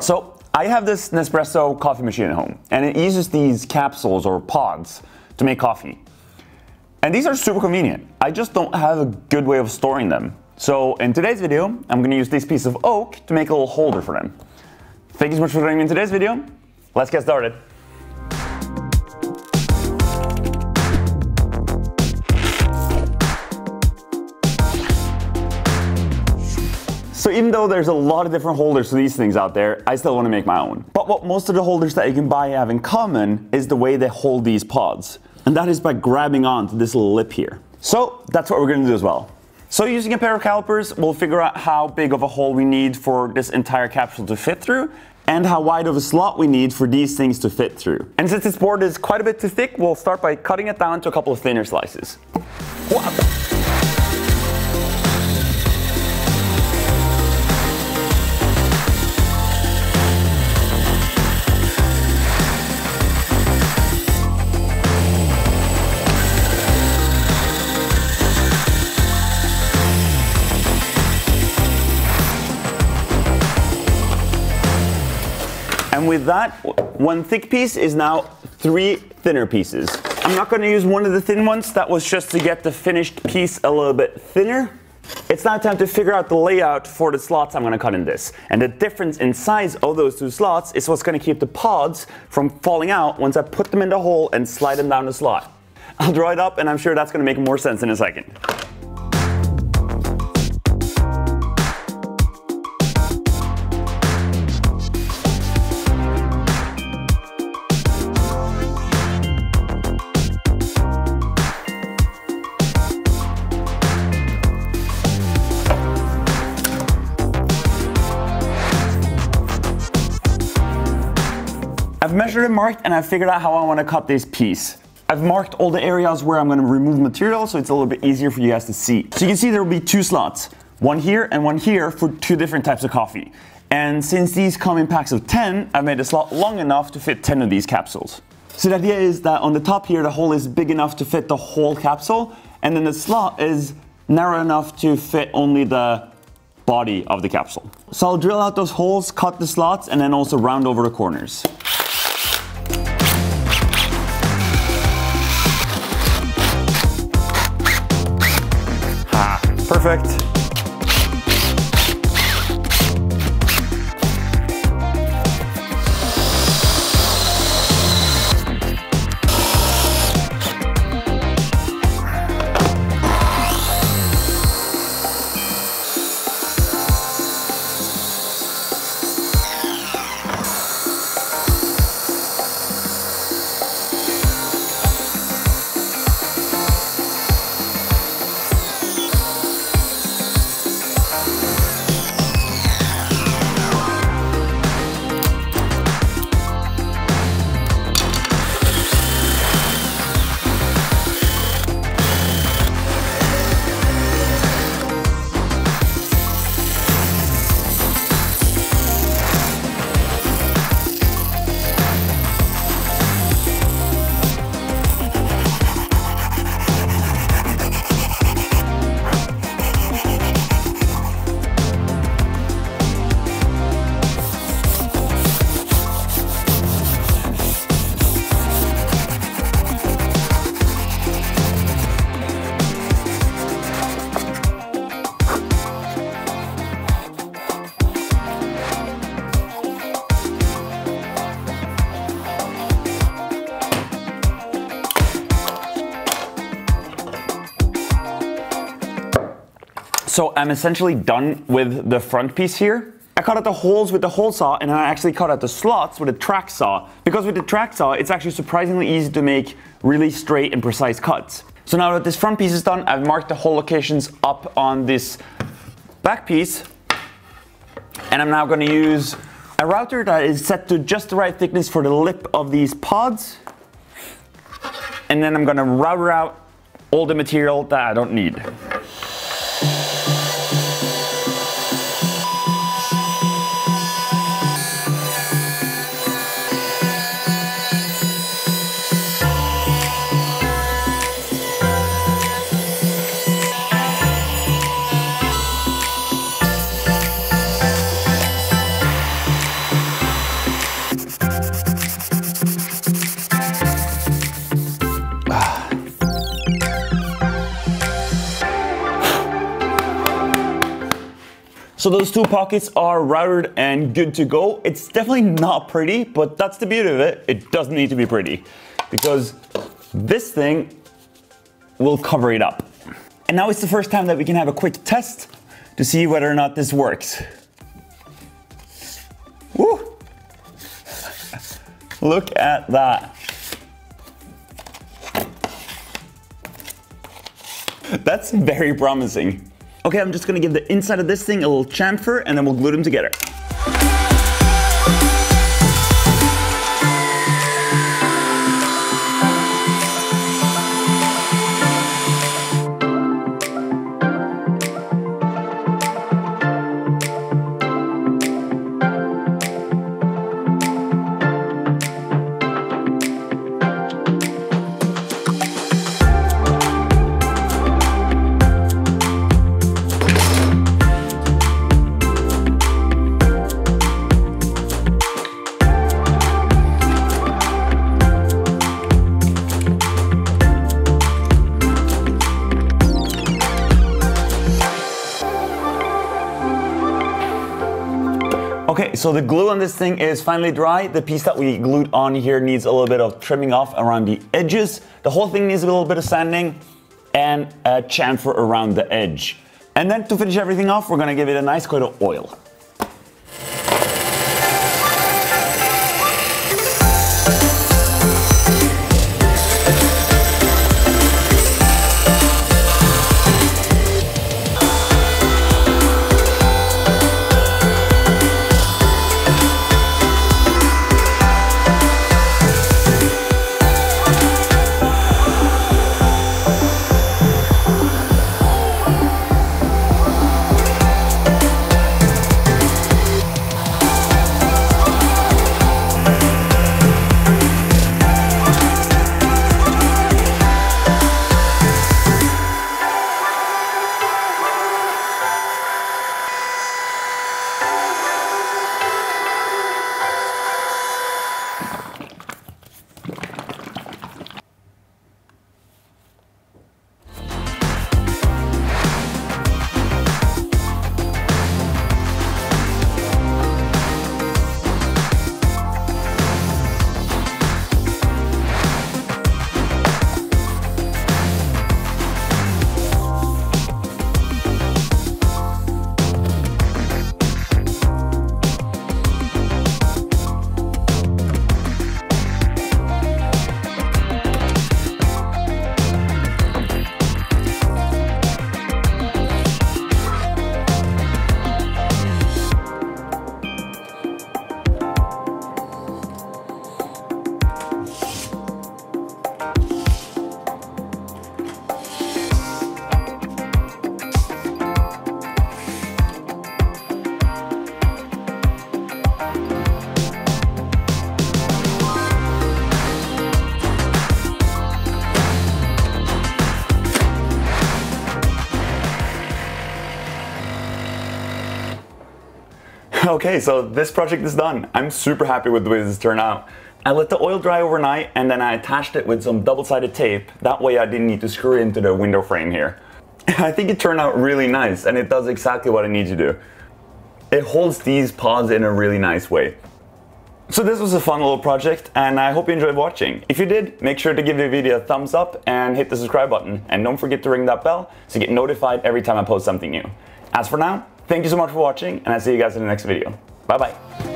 Alright, so I have this Nespresso coffee machine at home, and it uses these capsules or pods to make coffee. And these are super convenient. I just don't have a good way of storing them. So in today's video, I'm gonna use this piece of oak to make a little holder for them. Thank you so much for joining me in today's video. Let's get started. So even though there's a lot of different holders for these things out there, I still want to make my own. But what most of the holders that you can buy have in common is the way they hold these pods. And that is by grabbing onto this little lip here. So that's what we're going to do as well. So using a pair of calipers, we'll figure out how big of a hole we need for this entire capsule to fit through, and how wide of a slot we need for these things to fit through. And since this board is quite a bit too thick, we'll start by cutting it down to a couple of thinner slices. Wow. And with that, one thick piece is now three thinner pieces. I'm not going to use one of the thin ones. That was just to get the finished piece a little bit thinner. It's now time to figure out the layout for the slots I'm going to cut in this. And the difference in size of those two slots is what's going to keep the pods from falling out once I put them in the hole and slide them down the slot. I'll draw it up, and I'm sure that's going to make more sense in a second. I've measured and marked, and I've figured out how I want to cut this piece. I've marked all the areas where I'm going to remove material, so it's a little bit easier for you guys to see. So you can see there will be two slots, one here and one here, for two different types of coffee. And since these come in packs of 10, I've made a slot long enough to fit 10 of these capsules. So the idea is that on the top here, the hole is big enough to fit the whole capsule, and then the slot is narrow enough to fit only the body of the capsule. So I'll drill out those holes, cut the slots, and then also round over the corners. Perfect. So I'm essentially done with the front piece here. I cut out the holes with the hole saw, and I actually cut out the slots with a track saw, because with the track saw, it's actually surprisingly easy to make really straight and precise cuts. So now that this front piece is done, I've marked the hole locations up on this back piece, and I'm now going to use a router that is set to just the right thickness for the lip of these pods, and then I'm going to router out all the material that I don't need. So those two pockets are routed and good to go. It's definitely not pretty, but that's the beauty of it. It doesn't need to be pretty because this thing will cover it up. And now it's the first time that we can have a quick test to see whether or not this works. Woo! Look at that. That's very promising. Okay, I'm just gonna give the inside of this thing a little chamfer and then we'll glue them together. Okay, so the glue on this thing is finally dry. The piece that we glued on here needs a little bit of trimming off around the edges. The whole thing needs a little bit of sanding and a chamfer around the edge. And then to finish everything off, we're gonna give it a nice coat of oil. Okay, so this project is done. I'm super happy with the way this turned out. I let the oil dry overnight and then I attached it with some double-sided tape. That way I didn't need to screw it into the window frame here. I think it turned out really nice and it does exactly what I need to do. It holds these pods in a really nice way. So this was a fun little project and I hope you enjoyed watching. If you did, make sure to give the video a thumbs up and hit the subscribe button. And don't forget to ring that bell so you get notified every time I post something new. As for now, thank you so much for watching, and I'll see you guys in the next video. Bye-bye.